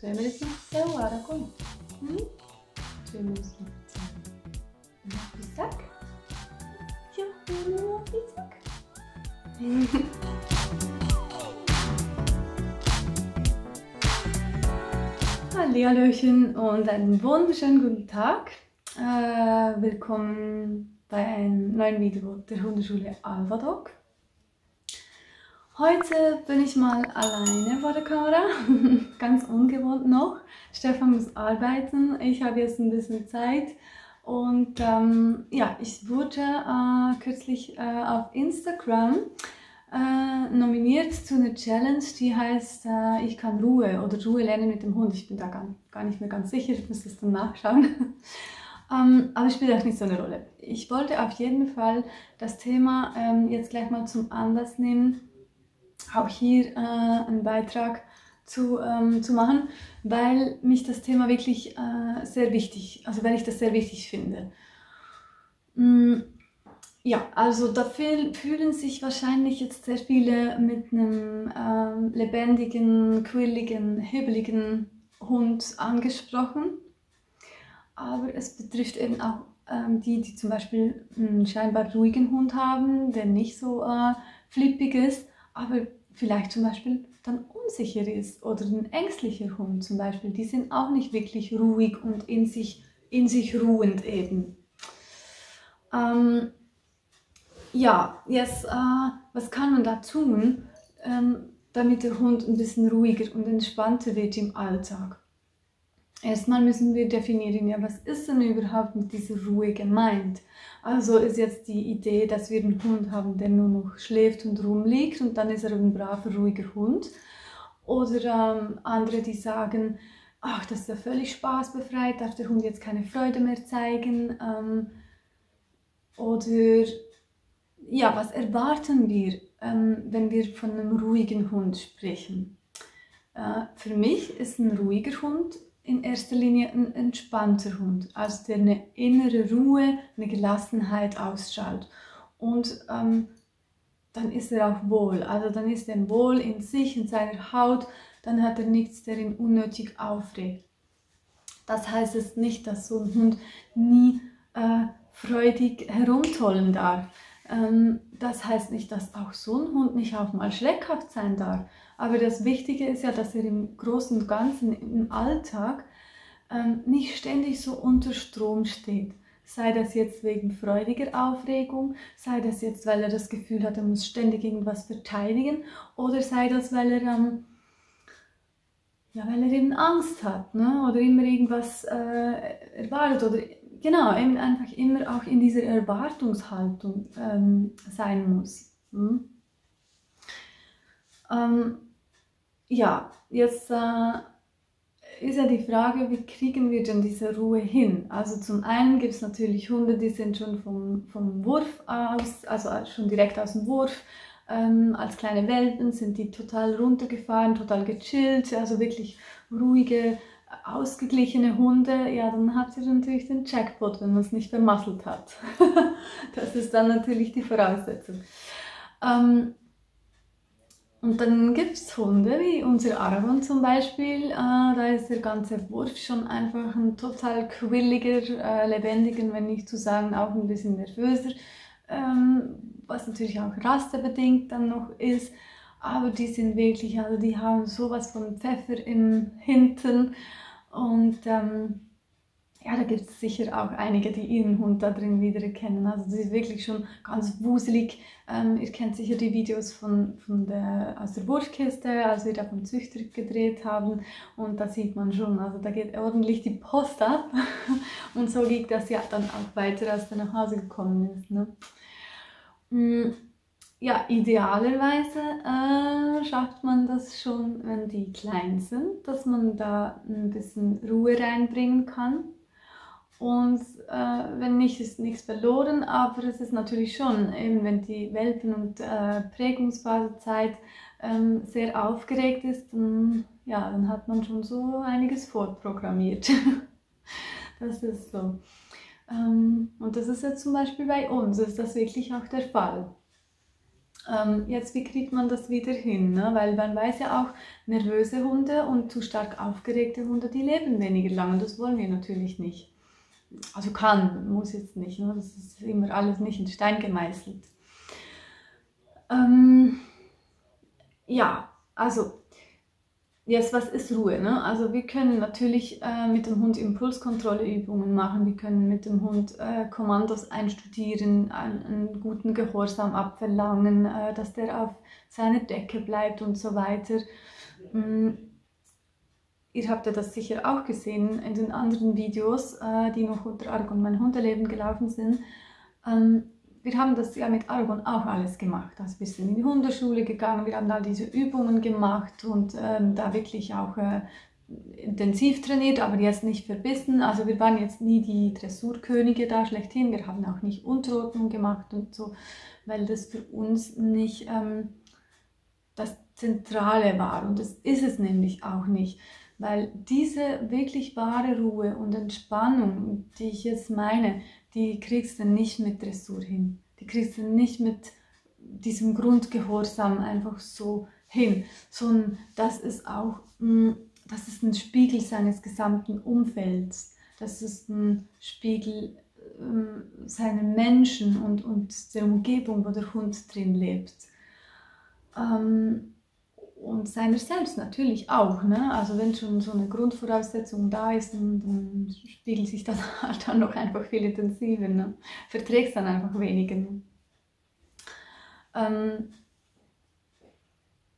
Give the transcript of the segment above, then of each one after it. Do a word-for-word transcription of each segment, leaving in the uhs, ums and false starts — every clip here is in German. Tun wir das noch so, Aragon? Hm? Tun wir das noch so. Noch ein Sack? Ja, noch ein Sack. Hallihallöchen und einen wunderschönen guten Tag. Äh, willkommen bei einem neuen Video der Hundeschule Alpha Dog. Heute bin ich mal alleine vor der Kamera, ganz ungewohnt noch. Stefan muss arbeiten, ich habe jetzt ein bisschen Zeit und ähm, ja, ich wurde äh, kürzlich äh, auf Instagram äh, nominiert zu einer Challenge, die heißt äh, ich kann Ruhe oder Ruhe lernen mit dem Hund. Ich bin da gar, gar nicht mehr ganz sicher, ich muss das dann nachschauen. Um, aber spielt auch nicht so eine Rolle. Ich wollte auf jeden Fall das Thema ähm, jetzt gleich mal zum Anlass nehmen, auch hier äh, einen Beitrag zu, ähm, zu machen, weil mich das Thema wirklich äh, sehr wichtig, also weil ich das sehr wichtig finde. Mm, ja, also da fühlen sich wahrscheinlich jetzt sehr viele mit einem ähm, lebendigen, quirligen, hebeligen Hund angesprochen. Aber es betrifft eben auch ähm, die, die zum Beispiel einen scheinbar ruhigen Hund haben, der nicht so äh, flippig ist, aber vielleicht zum Beispiel dann unsicher ist. Oder ein ängstlicher Hund zum Beispiel, die sind auch nicht wirklich ruhig und in sich, in sich ruhend eben. Ähm, ja, jetzt, äh, was kann man da tun, ähm, damit der Hund ein bisschen ruhiger und entspannter wird im Alltag? Erstmal müssen wir definieren, ja, was ist denn überhaupt mit dieser Ruhe gemeint? Also ist jetzt die Idee, dass wir einen Hund haben, der nur noch schläft und rumliegt und dann ist er ein braver, ruhiger Hund. Oder ähm, andere, die sagen, ach, das ist ja völlig spaßbefreit, darf der Hund jetzt keine Freude mehr zeigen? Ähm, oder, ja, was erwarten wir, ähm, wenn wir von einem ruhigen Hund sprechen? Äh, für mich ist ein ruhiger Hund in erster Linie ein entspannter Hund, also der eine innere Ruhe, eine Gelassenheit ausstrahlt. Und ähm, dann ist er auch wohl, also dann ist er wohl in sich, in seiner Haut, dann hat er nichts, der ihn unnötig aufregt. Das heißt es nicht, dass so ein Hund nie äh, freudig herumtollen darf. Ähm, das heißt nicht, dass auch so ein Hund nicht auch mal schreckhaft sein darf. Aber das Wichtige ist ja, dass er im Großen und Ganzen, im Alltag, ähm, nicht ständig so unter Strom steht. Sei das jetzt wegen freudiger Aufregung, sei das jetzt, weil er das Gefühl hat, er muss ständig irgendwas verteidigen, oder sei das, weil er, ähm, ja, weil er eben Angst hat, ne? Oder immer irgendwas äh, erwartet. Oder, genau, eben einfach immer auch in dieser Erwartungshaltung ähm, sein muss. Hm? Ähm, ja, jetzt äh, ist ja die Frage, wie kriegen wir denn diese Ruhe hin? Also zum einen gibt es natürlich Hunde, die sind schon vom, vom Wurf aus, also schon direkt aus dem Wurf, ähm, als kleine Welpen sind die total runtergefahren, total gechillt, also wirklich ruhige, ausgeglichene Hunde. Ja, dann habt ihr natürlich den Jackpot, wenn man es nicht vermasselt hat. Das ist dann natürlich die Voraussetzung. Ähm, Und dann gibt es Hunde, wie unser Aragon zum Beispiel, äh, da ist der ganze Wurf schon einfach ein total quirliger, äh, lebendiger, wenn nicht zu sagen auch ein bisschen nervöser, ähm, was natürlich auch rasterbedingt dann noch ist, aber die sind wirklich, also die haben sowas von Pfeffer im Hintern und ähm, ja, da gibt es sicher auch einige, die ihren Hund da drin wiedererkennen. Also sie ist wirklich schon ganz wuselig. Ähm, ihr kennt sicher die Videos von, von der, aus der Wurfkiste, als wir da vom Züchter gedreht haben. Und da sieht man schon, also da geht ordentlich die Post ab. Und so ging das ja dann auch weiter, als er nach Hause gekommen ist. Ne? Ja, idealerweise äh, schafft man das schon, wenn die klein sind, dass man da ein bisschen Ruhe reinbringen kann. Und äh, wenn nicht, ist nichts verloren, aber es ist natürlich schon, eben wenn die Welpen- und äh, Prägungsphasezeit ähm, sehr aufgeregt ist, dann, ja, dann hat man schon so einiges vorprogrammiert. Das ist so. Ähm, und das ist jetzt zum Beispiel bei uns, ist das wirklich auch der Fall. ähm, jetzt, wie kriegt man das wieder hin? Ne? Weil man weiß ja auch, nervöse Hunde und zu stark aufgeregte Hunde, die leben weniger lange. Und das wollen wir natürlich nicht. Also kann, muss jetzt nicht. Ne? Das ist immer alles nicht in Stein gemeißelt. Ähm, ja, also... Jetzt, was ist Ruhe? Ne? Also wir können natürlich äh, mit dem Hund Impulskontrolleübungen machen, wir können mit dem Hund äh, Kommandos einstudieren, einen, einen guten Gehorsam abverlangen, äh, dass der auf seiner Decke bleibt und so weiter. Ähm, ihr habt ja das sicher auch gesehen in den anderen Videos, äh, die noch unter Aragon mein Hundeleben gelaufen sind. Ähm, wir haben das ja mit Aragon auch alles gemacht. Also wir sind in die Hundeschule gegangen, wir haben da diese Übungen gemacht und ähm, da wirklich auch äh, intensiv trainiert, aber jetzt nicht verbissen. Also wir waren jetzt nie die Dressurkönige da schlechthin, wir haben auch nicht Untroten gemacht und so, weil das für uns nicht ähm, das Zentrale war. Und das ist es nämlich auch nicht, weil diese wirklich wahre Ruhe und Entspannung, die ich jetzt meine, die kriegst du nicht mit Dressur hin. Die kriegst du nicht mit diesem Grundgehorsam einfach so hin. Sondern das ist auch das ist ein Spiegel seines gesamten Umfelds. Das ist ein Spiegel äh, seiner Menschen und, und der Umgebung, wo der Hund drin lebt. Ähm, und seiner selbst natürlich auch. Ne? Also wenn schon so eine Grundvoraussetzung da ist, dann, dann spiegelt sich das halt dann noch einfach viel intensiver. Ne? Verträgst dann einfach weniger. Ne? Ähm,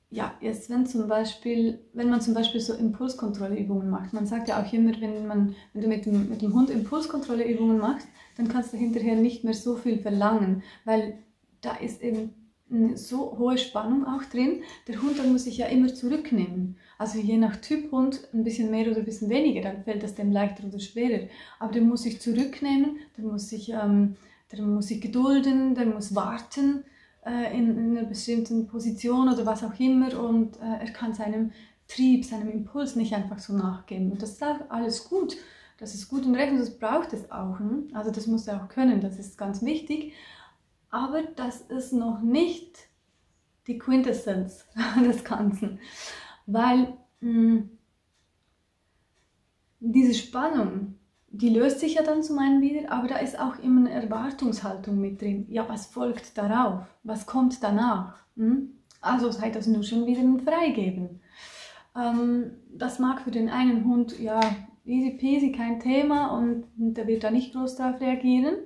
ja, jetzt wenn zum Beispiel, wenn man zum Beispiel so Impulskontrolleübungen macht, man sagt ja auch immer, wenn, man, wenn du mit dem, mit dem Hund Impulskontrolleübungen machst, dann kannst du hinterher nicht mehr so viel verlangen, weil da ist eben eine so hohe Spannung auch drin, der Hund dann muss sich ja immer zurücknehmen. Also je nach Typ Hund ein bisschen mehr oder ein bisschen weniger, dann fällt das dem leichter oder schwerer. Aber der muss sich zurücknehmen, der muss sich, ähm, der muss sich gedulden, der muss warten äh, in, in einer bestimmten Position oder was auch immer und äh, er kann seinem Trieb, seinem Impuls nicht einfach so nachgeben. Und das ist auch alles gut, das ist gut und recht und das braucht es auch. Ne? Also das muss er auch können, das ist ganz wichtig. Aber das ist noch nicht die Quintessenz des Ganzen, weil mh, diese Spannung, die löst sich ja dann zum einen wieder, aber da ist auch immer eine Erwartungshaltung mit drin. Ja, was folgt darauf? Was kommt danach? Hm? Also sei das nur schon wieder ein Freigeben. Ähm, das mag für den einen Hund, ja, easy peasy, kein Thema und der wird da nicht groß darauf reagieren.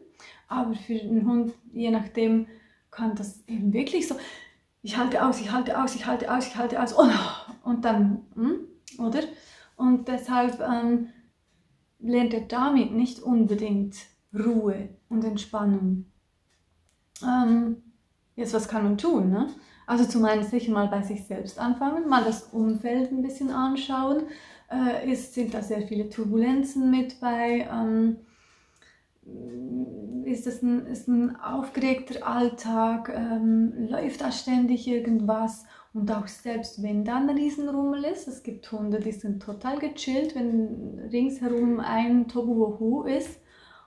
Aber für den Hund, je nachdem, kann das eben wirklich so, ich halte aus, ich halte aus, ich halte aus, ich halte aus, oh, und dann, oder? Und deshalb ähm, lernt er damit nicht unbedingt Ruhe und Entspannung. Ähm, jetzt, was kann man tun? Ne? Also zum einen sicher mal bei sich selbst anfangen, mal das Umfeld ein bisschen anschauen. Äh, ist, sind da sehr viele Turbulenzen mit bei? Ähm, Ist das ein, ist ein aufgeregter Alltag, ähm, läuft da ständig irgendwas und auch selbst wenn dann ein Riesenrummel ist, es gibt Hunde, die sind total gechillt, wenn ringsherum ein Tohuwabohu ist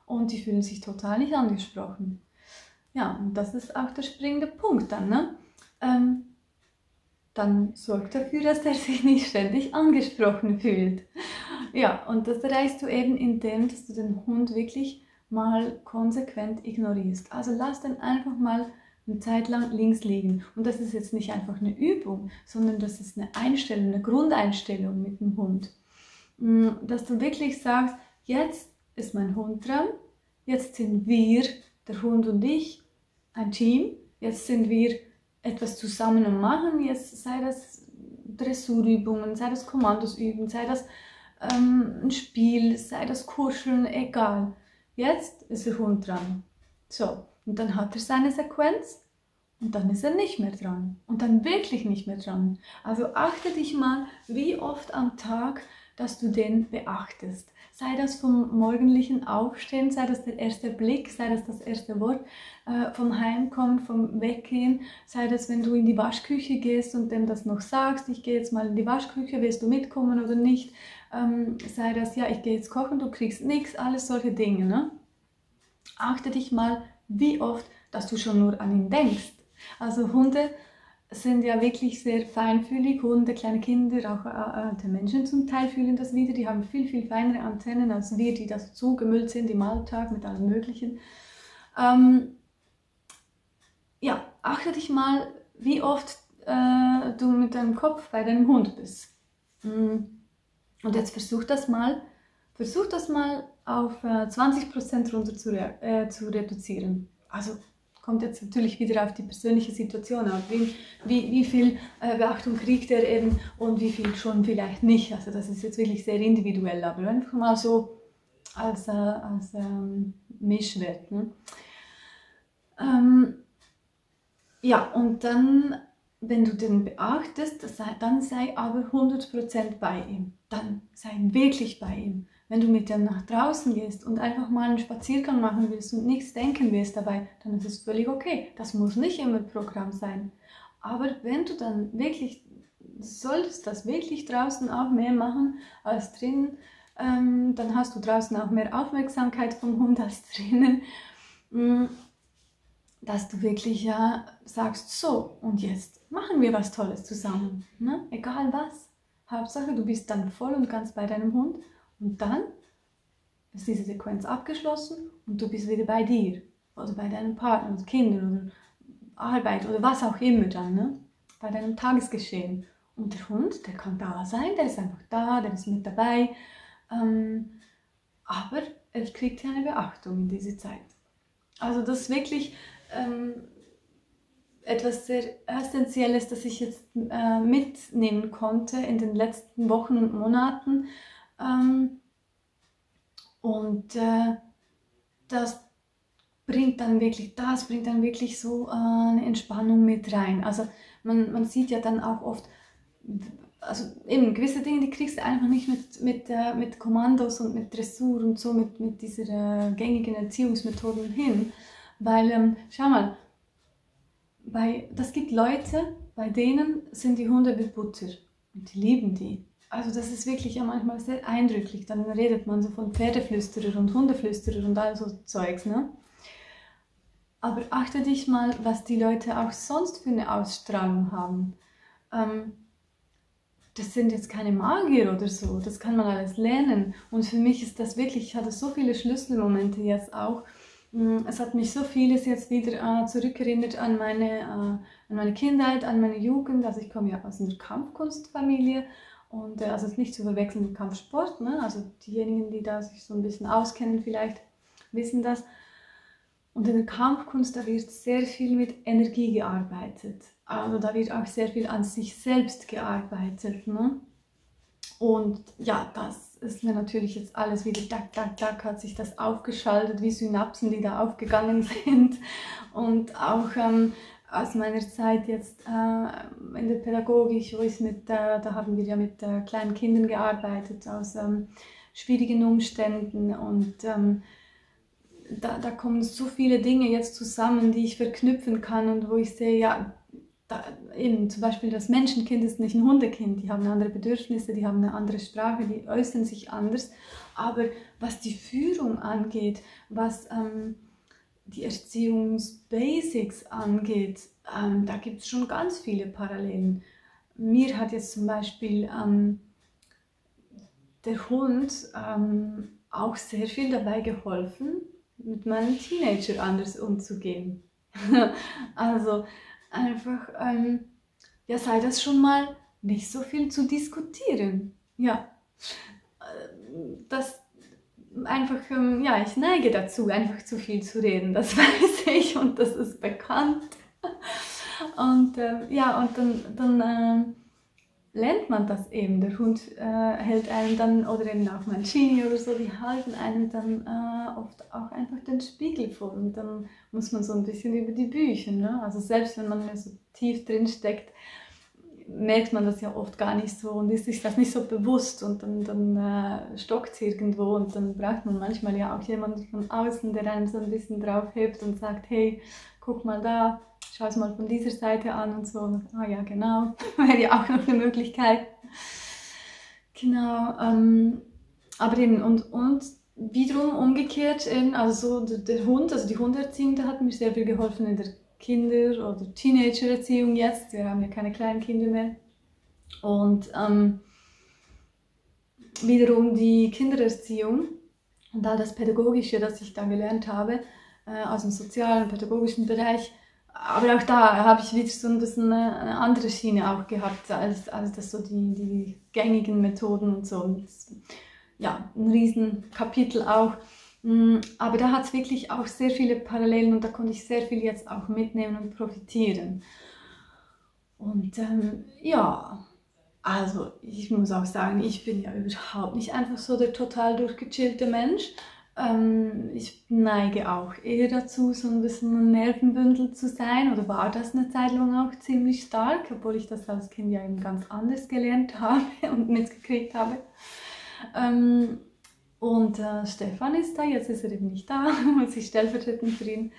und die fühlen sich total nicht angesprochen. Ja, und das ist auch der springende Punkt dann, ne? Ähm, dann sorgt dafür, dass er sich nicht ständig angesprochen fühlt. Ja, und das erreichst du eben indem, dass du den Hund wirklich mal konsequent ignorierst. Also lass den einfach mal eine Zeit lang links liegen. Und das ist jetzt nicht einfach eine Übung, sondern das ist eine Einstellung, eine Grundeinstellung mit dem Hund. Dass du wirklich sagst, jetzt ist mein Hund dran, jetzt sind wir, der Hund und ich, ein Team, jetzt sind wir etwas zusammen am Machen, jetzt sei das Dressurübungen, sei das Kommandos üben, sei das ähm, ein Spiel, sei das Kuscheln, egal. Jetzt ist der Hund dran. So, und dann hat er seine Sequenz und dann ist er nicht mehr dran. Und dann wirklich nicht mehr dran. Also achte dich mal, wie oft am Tag, dass du den beachtest. Sei das vom morgendlichen Aufstehen, sei das der erste Blick, sei das das erste Wort, äh, vom Heimkommen, vom Weggehen, sei das, wenn du in die Waschküche gehst und dem das noch sagst, ich gehe jetzt mal in die Waschküche, willst du mitkommen oder nicht? Ähm, sei das, ja, ich gehe jetzt kochen, du kriegst nichts, alles solche Dinge. Ne? Achte dich mal, wie oft, dass du schon nur an ihn denkst. Also Hunde sind ja wirklich sehr feinfühlig. Hunde, kleine Kinder, auch alte Menschen zum Teil fühlen das wieder. Die haben viel, viel feinere Antennen als wir, die das zugemüllt sind im Alltag mit allem Möglichen. Ähm, ja, achte dich mal, wie oft äh, du mit deinem Kopf bei deinem Hund bist. Und jetzt versuch das mal, versuch das mal auf äh, zwanzig Prozent runter zu, re äh, zu reduzieren. Also kommt jetzt natürlich wieder auf die persönliche Situation an, wie, wie, wie viel äh, Beachtung kriegt er eben und wie viel schon vielleicht nicht. Also das ist jetzt wirklich sehr individuell, aber einfach mal so als, äh, als ähm, Mischwert. Ne? Ähm, ja, und dann, wenn du den beachtest, das sei, dann sei aber hundert Prozent bei ihm. Dann sei wirklich bei ihm. Wenn du mit dem nach draußen gehst und einfach mal einen Spaziergang machen willst und nichts denken willst dabei, dann ist es völlig okay. Das muss nicht immer Programm sein. Aber wenn du dann wirklich, solltest das wirklich draußen auch mehr machen als drinnen, ähm, dann hast du draußen auch mehr Aufmerksamkeit vom Hund als drinnen, dass du wirklich ja sagst, so und jetzt machen wir was Tolles zusammen, ne? Egal was. Hauptsache, du bist dann voll und ganz bei deinem Hund. Und dann ist diese Sequenz abgeschlossen und du bist wieder bei dir oder bei deinem Partner, oder Kindern oder Arbeit oder was auch immer dann, ne? Bei deinem Tagesgeschehen. Und der Hund, der kann da sein, der ist einfach da, der ist mit dabei, ähm, aber er kriegt ja eine Beachtung in dieser Zeit. Also das ist wirklich ähm, etwas sehr Essentielles, das ich jetzt äh, mitnehmen konnte in den letzten Wochen und Monaten. Ähm, und äh, das bringt dann wirklich, das bringt dann wirklich so äh, eine Entspannung mit rein. Also man, man sieht ja dann auch oft, also eben gewisse Dinge, die kriegst du einfach nicht mit, mit, äh, mit Kommandos und mit Dressur und so, mit, mit dieser äh, gängigen Erziehungsmethoden hin. Weil, ähm, schau mal, bei, das gibt Leute, bei denen sind die Hunde wie Butter und die lieben die. Also das ist wirklich ja manchmal sehr eindrücklich, dann redet man so von Pferdeflüsterer und Hundeflüsterer und all so Zeugs, ne? Aber achte dich mal, was die Leute auch sonst für eine Ausstrahlung haben. Ähm, das sind jetzt keine Magier oder so, das kann man alles lernen. Und für mich ist das wirklich, ich hatte so viele Schlüsselmomente jetzt auch. Es hat mich so vieles jetzt wieder äh, zurückerinnert an meine, äh, an meine Kindheit, an meine Jugend. Also ich komme ja aus einer Kampfkunstfamilie. Und also es ist nicht zu verwechseln mit Kampfsport, ne? Also diejenigen, die da sich so ein bisschen auskennen vielleicht, wissen das. Und in der Kampfkunst, da wird sehr viel mit Energie gearbeitet. Also da wird auch sehr viel an sich selbst gearbeitet, ne? Und ja, das ist mir natürlich jetzt alles wieder, tak, tak, tak, hat sich das aufgeschaltet, wie Synapsen, die da aufgegangen sind. Und auch ähm, aus meiner Zeit jetzt äh, in der Pädagogik, wo ich mit, äh, da haben wir ja mit äh, kleinen Kindern gearbeitet, aus ähm, schwierigen Umständen und ähm, da, da kommen so viele Dinge jetzt zusammen, die ich verknüpfen kann und wo ich sehe, ja, da, eben zum Beispiel das Menschenkind ist nicht ein Hundekind, die haben andere Bedürfnisse, die haben eine andere Sprache, die äußern sich anders, aber was die Führung angeht, was ähm, die Erziehungsbasics angeht, ähm, da gibt es schon ganz viele Parallelen. Mir hat jetzt zum Beispiel ähm, der Hund ähm, auch sehr viel dabei geholfen, mit meinem Teenager anders umzugehen. Also einfach, ähm, ja, sei das schon mal, nicht so viel zu diskutieren. Ja, das einfach, ja, ich neige dazu, einfach zu viel zu reden, das weiß ich und das ist bekannt. Und äh, ja, und dann, dann äh, lernt man das eben. Der Hund äh, hält einem dann, oder eben auch Mancini oder so, die halten einem dann äh, oft auch einfach den Spiegel vor und dann muss man so ein bisschen über die Bücher, ne? Also selbst wenn man mehr so tief drin steckt, merkt man das ja oft gar nicht so und ist sich das nicht so bewusst und dann, dann äh, stockt es irgendwo und dann braucht man manchmal ja auch jemanden von außen, der einem so ein bisschen drauf hebt und sagt, hey, guck mal da, schau es mal von dieser Seite an und so. Ah oh, ja, genau, wäre ja auch noch eine Möglichkeit. Genau, ähm, aber eben und, und wiederum umgekehrt, eben, also so der, der Hund, also die Hunderziehung, da hat mir sehr viel geholfen in der Kinder- oder Teenager-Erziehung jetzt. Wir haben ja keine kleinen Kinder mehr. Und ähm, wiederum die Kindererziehung und all das Pädagogische, das ich dann gelernt habe, äh, aus dem sozialen, pädagogischen Bereich. Aber auch da habe ich wieder so ein bisschen eine andere Schiene auch gehabt, als, als das so die, die gängigen Methoden und so. Und das, ja, ein Riesenkapitel auch. Aber da hat es wirklich auch sehr viele Parallelen und da konnte ich sehr viel jetzt auch mitnehmen und profitieren. Und ähm, ja, also ich muss auch sagen, ich bin ja überhaupt nicht einfach so der total durchgechillte Mensch. Ähm, ich neige auch eher dazu, so ein bisschen ein Nervenbündel zu sein, oder war das eine Zeit lang auch ziemlich stark, obwohl ich das als Kind ja eben ganz anders gelernt habe und mitgekriegt habe. Ähm, Und äh, Stefan ist da, jetzt ist er eben nicht da, muss ich stellvertretend für ihn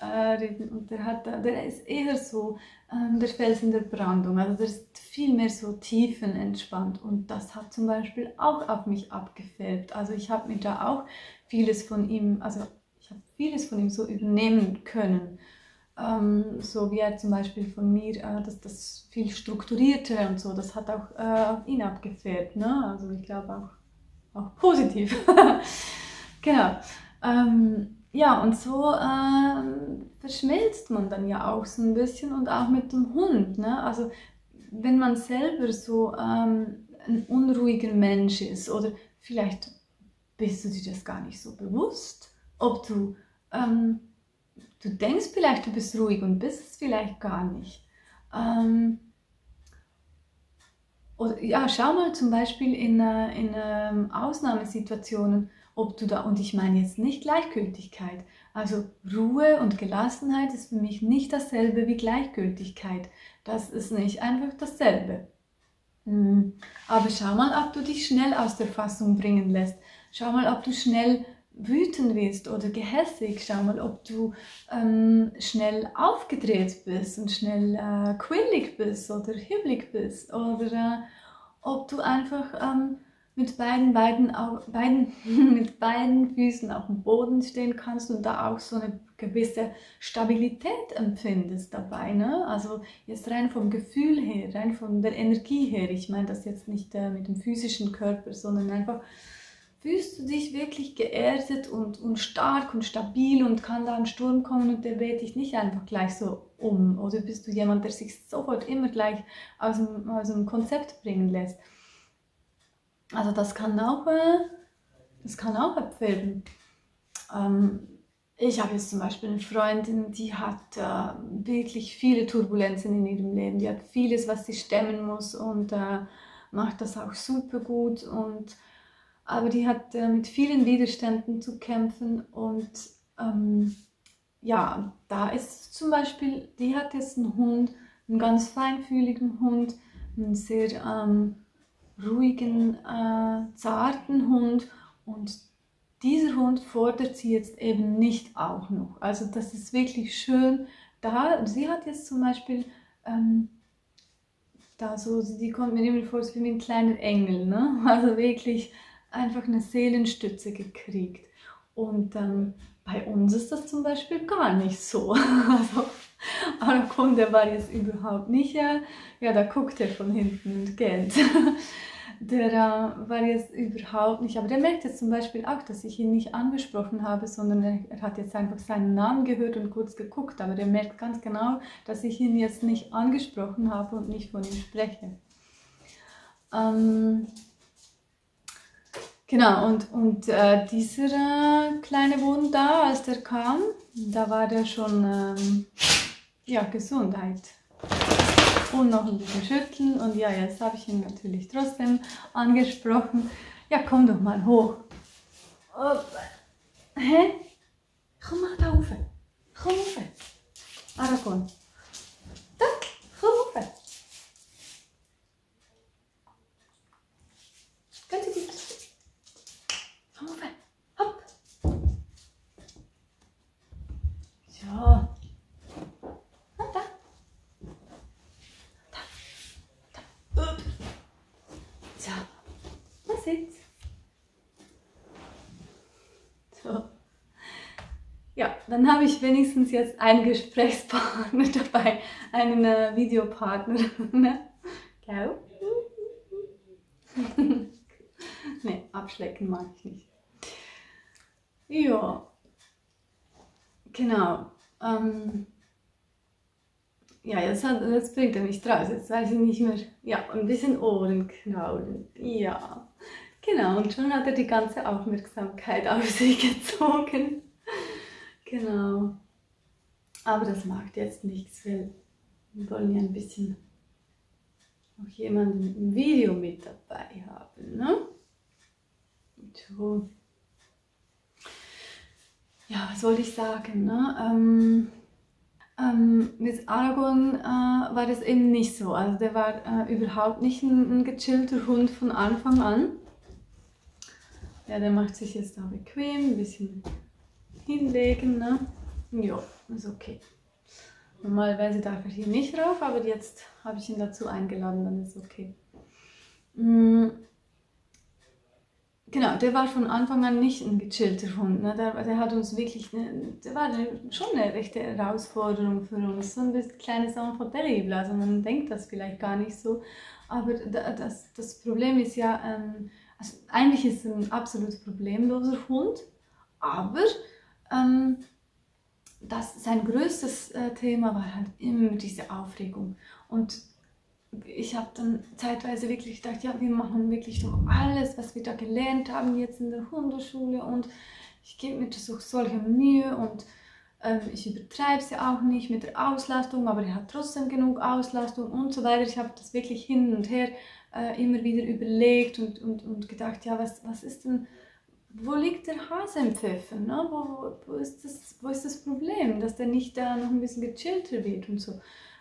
äh, reden. Und der, hat, der ist eher so ähm, der Fels in der Brandung, also der ist viel mehr so tiefenentspannt. Und das hat zum Beispiel auch auf mich abgefärbt. Also ich habe mir da auch vieles von ihm, also ich habe vieles von ihm so übernehmen können. Ähm, so wie er zum Beispiel von mir, äh, das, das viel strukturierter und so, das hat auch äh, auf ihn abgefärbt, ne? Also ich glaube auch. Auch positiv. Genau. Ähm, ja, und so ähm, verschmilzt man dann ja auch so ein bisschen und auch mit dem Hund. Ne? Also wenn man selber so ähm, ein unruhiger Mensch ist, oder vielleicht bist du dir das gar nicht so bewusst, ob du, ähm, du denkst vielleicht, du bist ruhig und bist es vielleicht gar nicht. Ähm, Oder, ja, schau mal zum Beispiel in, in ähm, Ausnahmesituationen, ob du da, und ich meine jetzt nicht Gleichgültigkeit, also Ruhe und Gelassenheit ist für mich nicht dasselbe wie Gleichgültigkeit. Das ist nicht einfach dasselbe. Mhm. Aber schau mal, ob du dich schnell aus der Fassung bringen lässt. Schau mal, ob du schnell wütend wirst oder gehässig. Schau mal, ob du ähm, schnell aufgedreht bist und schnell äh, quirlig bist oder hibbelig bist, oder äh, ob du einfach ähm, mit, beiden, beiden, auf, beiden, mit beiden Füßen auf dem Boden stehen kannst und da auch so eine gewisse Stabilität empfindest dabei. Ne? Also jetzt rein vom Gefühl her, rein von der Energie her. Ich meine das jetzt nicht äh, mit dem physischen Körper, sondern einfach fühlst du dich wirklich geerdet und, und stark und stabil und kann da ein Sturm kommen und der weht dich nicht einfach gleich so um? Oder bist du jemand, der sich sofort immer gleich aus dem, aus dem Konzept bringen lässt? Also das kann auch, das kann auch abfärben. Ähm, ich habe jetzt zum Beispiel eine Freundin, die hat äh, wirklich viele Turbulenzen in ihrem Leben. Die hat vieles, was sie stemmen muss, und äh, macht das auch super gut. Und aber die hat äh, mit vielen Widerständen zu kämpfen, und ähm, ja, da ist zum Beispiel, die hat jetzt einen Hund, einen ganz feinfühligen Hund, einen sehr ähm, ruhigen, äh, zarten Hund, und dieser Hund fordert sie jetzt eben nicht auch noch. Also das ist wirklich schön. Da, sie hat jetzt zum Beispiel, ähm, da so, die kommt mir immer vor wie ein kleiner Engel, ne? Also wirklich einfach eine Seelenstütze gekriegt. Und ähm, bei uns ist das zum Beispiel gar nicht so. Also Aragon, der war jetzt überhaupt nicht, ja, ja da guckt er von hinten und gähnt. Der äh, war jetzt überhaupt nicht, aber der merkt jetzt zum Beispiel auch, dass ich ihn nicht angesprochen habe, sondern er, er hat jetzt einfach seinen Namen gehört und kurz geguckt, aber der merkt ganz genau, dass ich ihn jetzt nicht angesprochen habe und nicht von ihm spreche. Ähm, Genau, und, und äh, dieser äh, kleine Wund da, als der kam, da war der schon, ähm, ja, Gesundheit. Und noch ein bisschen schütteln, und ja, jetzt habe ich ihn natürlich trotzdem angesprochen. Ja, komm doch mal hoch. Oh. Hä? Komm mal da rauf. Komm rauf. Aragon. Da, komm rauf. Ja, dann habe ich wenigstens jetzt einen Gesprächspartner dabei, einen äh, Videopartner. Ciao. Ne, abschlecken mag ich nicht. Ja, genau. Ähm, ja, jetzt, hat, jetzt bringt er mich draus, jetzt weiß ich nicht mehr. Ja, ein bisschen Ohren knaulen. Ja, genau. Und schon hat er die ganze Aufmerksamkeit auf sich gezogen. Genau. Aber das macht jetzt nichts, weil wir wollen ja ein bisschen noch jemanden im Video mit dabei haben, ne? So. Ja, was wollte ich sagen, ne? Ähm, ähm, mit Aragon äh, war das eben nicht so. Also der war äh, überhaupt nicht ein, ein gechillter Hund von Anfang an. Ja, der macht sich jetzt da bequem, ein bisschen hinlegen, ne? Ja, ist okay. Normalerweise darf er hier nicht rauf, aber jetzt habe ich ihn dazu eingeladen, dann ist okay. Mm. Genau, der war von Anfang an nicht ein gechillter Hund, ne? Der, der hat uns wirklich, ne, der war schon eine rechte Herausforderung für uns, so ein bisschen kleines Enfant terrible, also man denkt das vielleicht gar nicht so, aber das, das Problem ist ja, ähm, also eigentlich ist es ein absolut problemloser Hund, aber ähm, das, sein größtes äh, Thema war halt immer diese Aufregung. Und ich habe dann zeitweise wirklich gedacht, ja, wir machen wirklich so alles, was wir da gelernt haben jetzt in der Hundeschule, und ich gebe mir das auch solche Mühe und ähm, ich übertreibe es ja auch nicht mit der Auslastung, aber er hat trotzdem genug Auslastung und so weiter. Ich habe das wirklich hin und her äh, immer wieder überlegt und, und, und gedacht, ja, was, was ist denn, wo liegt der Hase im Pfeffer, ne? Wo, wo, wo, ist das, wo ist das Problem, dass der nicht da noch ein bisschen gechillter wird und so.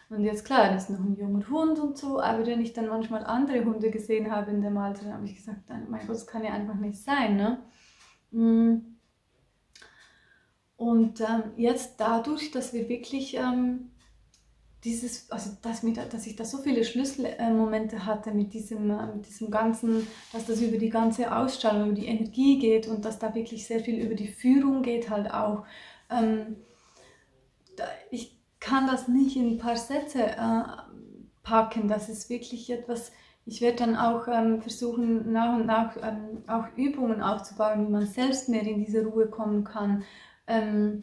Und jetzt klar, das ist noch ein junger Hund und so, aber wenn ich dann manchmal andere Hunde gesehen habe in dem Alter, dann habe ich gesagt, mein Gott, das kann ja einfach nicht sein, ne? Und ähm, jetzt dadurch, dass wir wirklich ähm, dieses, also dass, mir, dass ich da so viele Schlüsselmomente hatte mit diesem, äh, mit diesem ganzen, dass das über die ganze Ausstrahlung, über die Energie geht und dass da wirklich sehr viel über die Führung geht halt auch. Ähm, da, ich kann das nicht in ein paar Sätze äh, packen, das ist wirklich etwas, ich werde dann auch ähm, versuchen, nach und nach ähm, auch Übungen aufzubauen, wie man selbst mehr in diese Ruhe kommen kann, ähm,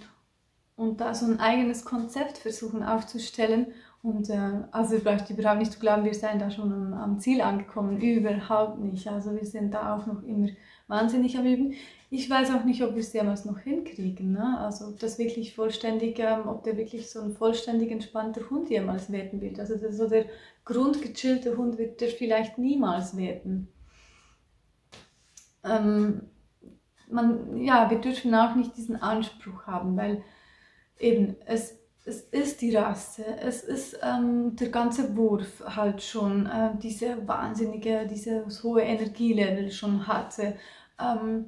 und da so ein eigenes Konzept versuchen aufzustellen. Und äh, also ihr braucht überhaupt nicht zu glauben, wir seien da schon am, am Ziel angekommen, überhaupt nicht, also wir sind da auch noch immer wahnsinnig am Üben. Ich weiß auch nicht, ob wir es jemals noch hinkriegen, ne? Also ob das wirklich vollständig, ähm, ob der wirklich so ein vollständig entspannter Hund jemals werden wird. Also der, so der grundgechillte Hund wird der vielleicht niemals werden. Ähm, man, ja, wir dürfen auch nicht diesen Anspruch haben, weil eben es Es ist die Rasse, es ist ähm, der ganze Wurf halt schon, äh, diese wahnsinnige, dieses hohe Energielevel schon hatte. Ähm,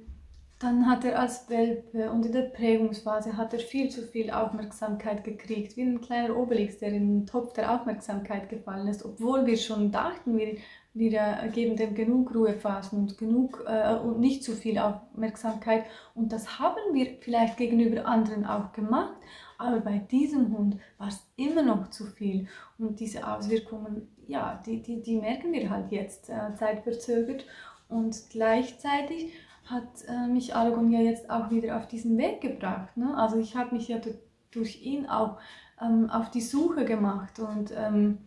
dann hat er als Welpe und in der Prägungsphase hat er viel zu viel Aufmerksamkeit gekriegt, wie ein kleiner Obelix, der in den Topf der Aufmerksamkeit gefallen ist, obwohl wir schon dachten, wir, wir geben dem genug Ruhephasen und genug äh, und nicht zu viel Aufmerksamkeit, und das haben wir vielleicht gegenüber anderen auch gemacht. Aber bei diesem Hund war es immer noch zu viel, und diese Auswirkungen, ja, die, die, die merken wir halt jetzt äh, zeitverzögert, und gleichzeitig hat äh, mich Aragon ja jetzt auch wieder auf diesen Weg gebracht, ne? Also ich habe mich ja durch, durch ihn auch ähm, auf die Suche gemacht, und ähm,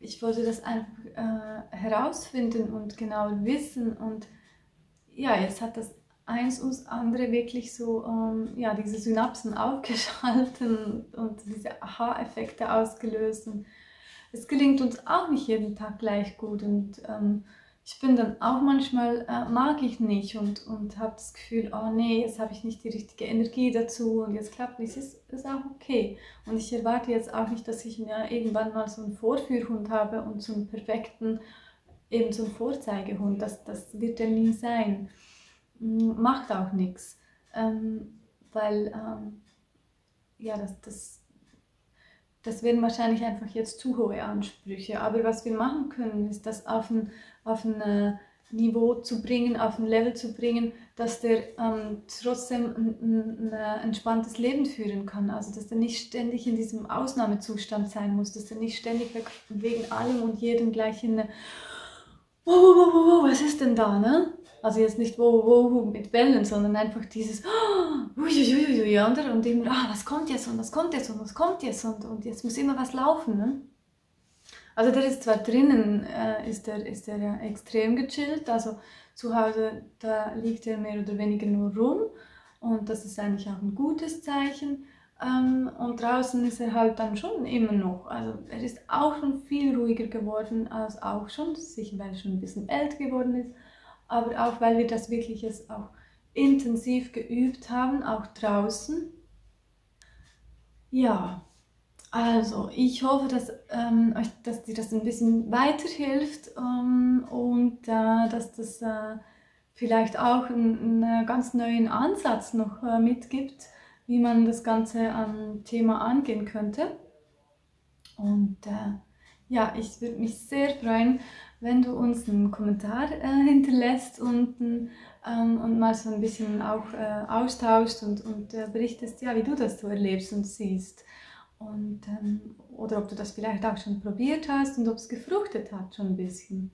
ich wollte das einfach äh, herausfinden und genau wissen, und ja, jetzt hat das eins ums andere wirklich so, ähm, ja, diese Synapsen aufgeschalten und diese Aha-Effekte ausgelöst. Und es gelingt uns auch nicht jeden Tag gleich gut, und ähm, ich bin dann auch manchmal, äh, mag ich nicht und, und habe das Gefühl, oh nee, jetzt habe ich nicht die richtige Energie dazu und jetzt klappt nichts, ist, ist auch okay. Und ich erwarte jetzt auch nicht, dass ich mir irgendwann mal so einen Vorführhund habe und so einen perfekten, eben so einen Vorzeigehund, das, das wird ja nie sein. Macht auch nichts, ähm, weil ähm, ja, das, das, das werden wahrscheinlich einfach jetzt zu hohe Ansprüche. Aber was wir machen können, ist das auf ein, auf ein äh, Niveau zu bringen, auf ein Level zu bringen, dass der ähm, trotzdem ein, ein, ein entspanntes Leben führen kann. Also dass der nicht ständig in diesem Ausnahmezustand sein muss, dass der nicht ständig wegen allem und jedem gleich in eine wow, wow, wow, wow, was ist denn da, ne? Also jetzt nicht wow, wow, wow mit Bellen, sondern einfach dieses oh, uiuiuiui, oder? Und eben, ah, was kommt jetzt und was kommt jetzt und was kommt jetzt und, und jetzt muss immer was laufen, ne? Also der ist zwar drinnen, äh, ist der, ist der ja extrem gechillt, also zu Hause, da liegt er mehr oder weniger nur rum und das ist eigentlich auch ein gutes Zeichen. Ähm, und draußen ist er halt dann schon immer noch, also er ist auch schon viel ruhiger geworden als auch schon, sicher weil er schon ein bisschen älter geworden ist, aber auch weil wir das wirklich jetzt auch intensiv geübt haben, auch draußen. Ja. Also, ich hoffe, dass, ähm, euch, dass dir das ein bisschen weiterhilft ähm, und äh, dass das äh, vielleicht auch einen, einen ganz neuen Ansatz noch äh, mitgibt, wie man das ganze ähm, Thema angehen könnte. Und äh, ja, ich würde mich sehr freuen, wenn du uns einen Kommentar äh, hinterlässt unten ähm, und mal so ein bisschen auch äh, austauschst und, und äh, berichtest, ja, wie du das so erlebst und siehst. Und, ähm, oder ob du das vielleicht auch schon probiert hast und ob es gefruchtet hat schon ein bisschen.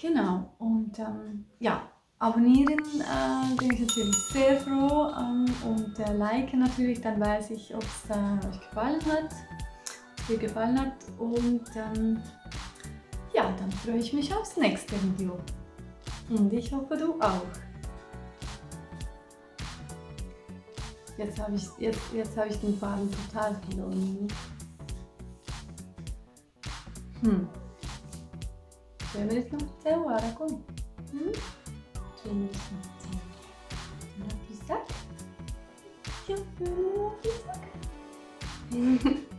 Genau, und ähm, ja, abonnieren äh, bin ich natürlich sehr froh ähm, und äh, liken natürlich, dann weiß ich, ob es äh, euch gefallen hat, dir gefallen hat und ähm, ja, dann freue ich mich aufs nächste Video und ich hoffe du auch. Jetzt habe ich, jetzt, jetzt habe ich den Faden total verloren. Hm. Deveres não ser o Aragon. Hm? Deveres não ser. Não pisar? Eu não pisar.